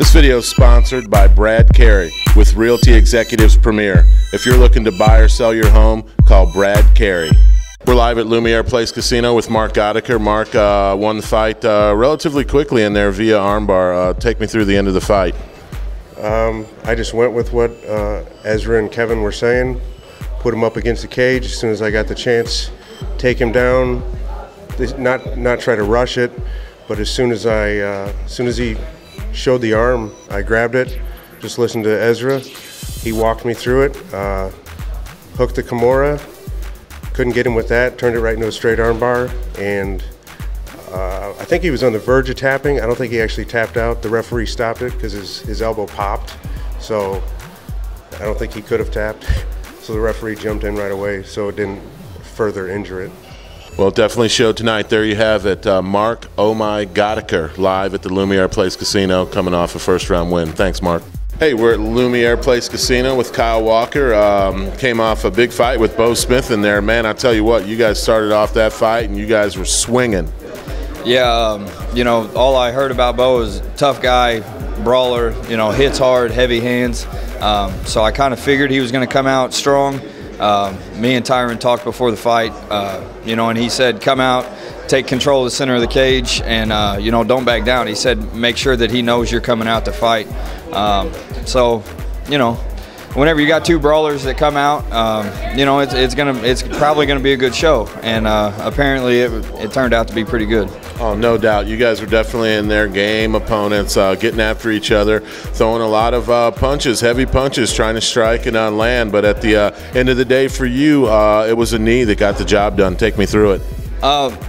This video is sponsored by Brad Carey with Realty Executives Premier. If you're looking to buy or sell your home, call Brad Carey. We're live at Lumiere Place Casino with Marc Godeker. Marc won the fight relatively quickly in there via armbar. Take me through the end of the fight. I just went with what Ezra and Kevin were saying, put him up against the cage as soon as I got the chance, take him down, not try to rush it, but as soon as he showed the arm, I grabbed it, just listened to Ezra. He walked me through it, hooked the Kimura, couldn't get him with that, turned it right into a straight arm bar, and I think he was on the verge of tapping. I don't think he actually tapped out. The referee stopped it because his elbow popped. So I don't think he could have tapped. So the referee jumped in right away so it didn't further injure it. Well, it definitely showed tonight. There you have it. Marc Godeker live at the Lumiere Place Casino coming off a first round win. Thanks, Marc. Hey, we're at Lumiere Place Casino with Kyle Walker. Came off a big fight with Bo Smith in there. Man, I tell you what, you guys started off that fight and you guys were swinging. Yeah, you know, all I heard about Bo is tough guy, brawler, you know, hits hard, heavy hands. So I kind of figured he was going to come out strong. Me and Tyron talked before the fight, you know, and he said, come out, take control of the center of the cage, and, you know, don't back down. He said, make sure that he knows you're coming out to fight. So, you know, whenever you got two brawlers that come out, you know, it's probably gonna be a good show, and apparently it turned out to be pretty good. Oh, no doubt. You guys were definitely in their game, opponents, getting after each other, throwing a lot of punches, heavy punches, trying to strike and on land. But at the end of the day, for you, it was a knee that got the job done. Take me through it.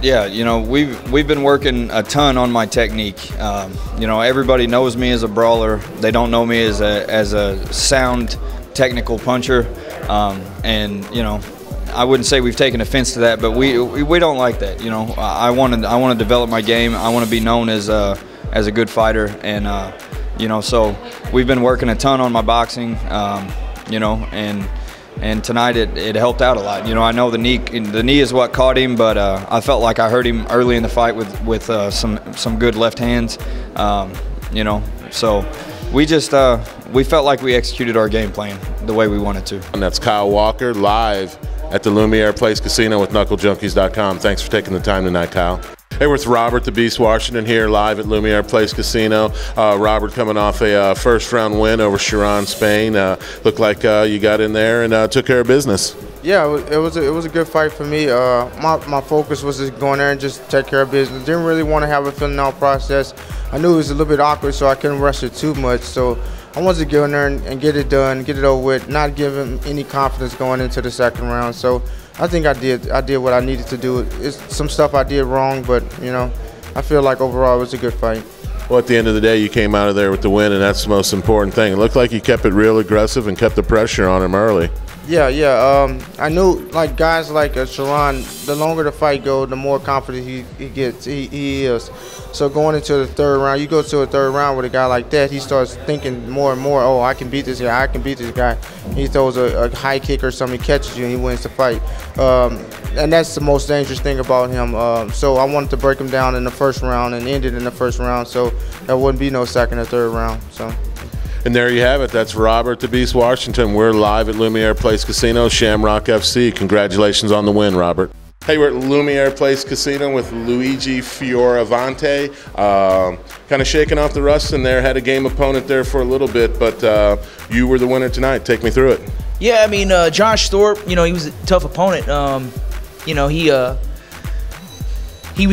Yeah, you know, we've been working a ton on my technique. You know, everybody knows me as a brawler. They don't know me as a sound technical puncher. And you know, I wouldn't say we've taken offense to that, but we don't like that. You know, I want to develop my game. I want to be known as a good fighter, and you know, so we've been working a ton on my boxing. You know, and tonight it helped out a lot. You know, I know the knee is what caught him, but I felt like I hurt him early in the fight with some good left hands. You know, so we just we felt like we executed our game plan the way we wanted to. And that's Kyle Walker live at the Lumiere Place Casino with knucklejunkies.com. Thanks for taking the time tonight, Kyle. Hey, we're with Robert the Beast Washington here live at Lumiere Place Casino. Robert coming off a first-round win over Tyron Spain. Looked like you got in there and took care of business. Yeah, it was a good fight for me. My focus was just going there and just take care of business. Didn't really want to have a filling out process. I knew it was a little bit awkward, so I couldn't rush it too much. So I wanted to go in there and get it done, get it over with, not give him any confidence going into the second round. So I think I did what I needed to do. It's some stuff I did wrong, but you know, I feel like overall it was a good fight. Well, at the end of the day, you came out of there with the win, and that's the most important thing. It looked like you kept it real aggressive and kept the pressure on him early. Yeah, yeah. I knew, like, guys like Tyron, the longer the fight goes, the more confident he is. So going into the third round, you go to a third round with a guy like that, he starts thinking more and more, oh, I can beat this guy, I can beat this guy. He throws a high kick or something, he catches you, and he wins the fight. And that's the most dangerous thing about him. So I wanted to break him down in the first round and end it in the first round, so there wouldn't be no second or third round. So. And there you have it. That's Robert the Beast Washington. We're live at Lumiere Place Casino, Shamrock FC. Congratulations on the win, Robert. Hey, we're at Lumiere Place Casino with Luigi Fioravante. Kind of shaking off the rust in there. Had a game opponent there for a little bit, but you were the winner tonight. Take me through it. Yeah, I mean, Josh Thorpe, you know, he was a tough opponent. You know, he was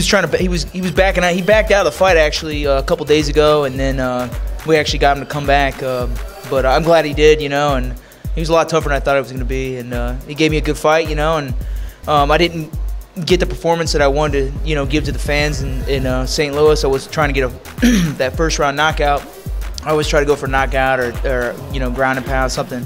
trying to, he was backing out. He backed out of the fight, actually, a couple days ago, and then we actually got him to come back, but I'm glad he did, you know, and he was a lot tougher than I thought it was going to be, and he gave me a good fight, you know, and I didn't get the performance that I wanted to, you know, give to the fans in St. Louis. I was trying to get that first round knockout. I always try to go for knockout or you know, ground and pound, something,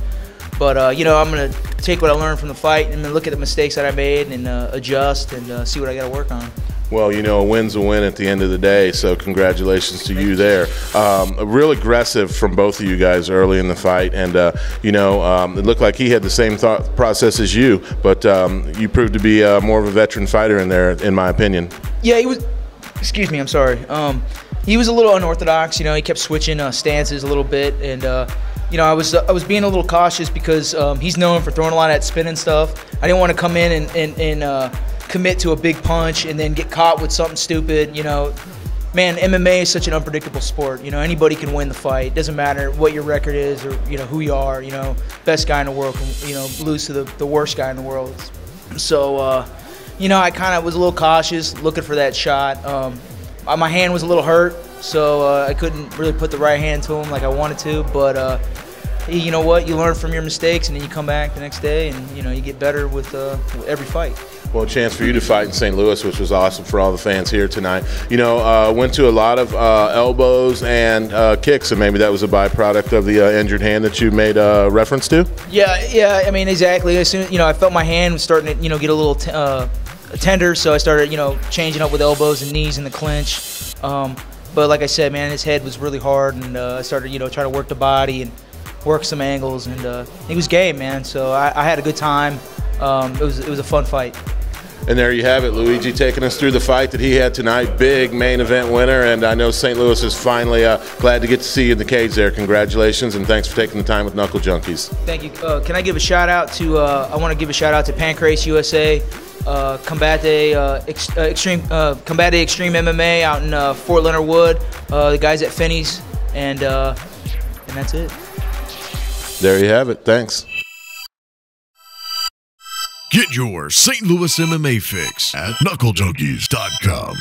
but, you know, I'm going to take what I learned from the fight and then look at the mistakes that I made and adjust and see what I got to work on. Well, you know, a win's a win at the end of the day, so congratulations to you there. Real aggressive from both of you guys early in the fight, and, you know, it looked like he had the same thought process as you, but you proved to be more of a veteran fighter in there, in my opinion. Yeah, he was – excuse me, I'm sorry. he was a little unorthodox. You know, he kept switching stances a little bit, and you know, I was being a little cautious because he's known for throwing a lot at spin and stuff. I didn't want to come in and commit to a big punch and then get caught with something stupid. You know, man, MMA is such an unpredictable sport. You know, anybody can win the fight. It doesn't matter what your record is or, you know, who you are. You know, best guy in the world can, you know, lose to the worst guy in the world. So, you know, I kind of was a little cautious, looking for that shot. My hand was a little hurt, so I couldn't really put the right hand to him like I wanted to. But you know what? You learn from your mistakes, and then you come back the next day, and you know, you get better with every fight. Well, a chance for you to fight in St. Louis, which was awesome for all the fans here tonight. You know, went to a lot of elbows and kicks, and maybe that was a byproduct of the injured hand that you made reference to? Yeah, yeah, I mean, exactly. As soon, you know, I felt my hand was starting to, you know, get a little tender, so I started, you know, changing up with elbows and knees in the clinch. But like I said, man, his head was really hard, and I started, you know, trying to work the body and work some angles, and he was game, man. So I had a good time. It was a fun fight. And there you have it, Luigi taking us through the fight that he had tonight. Big main event winner, and I know St. Louis is finally glad to get to see you in the cage there. Congratulations, and thanks for taking the time with Knuckle Junkies. Thank you. Can I give a shout out to, I want to give a shout out to Pancrase USA, Combat Extreme MMA out in Fort Leonard Wood, the guys at Finney's, and that's it. There you have it. Thanks. Get your St. Louis MMA fix at knucklejunkies.com.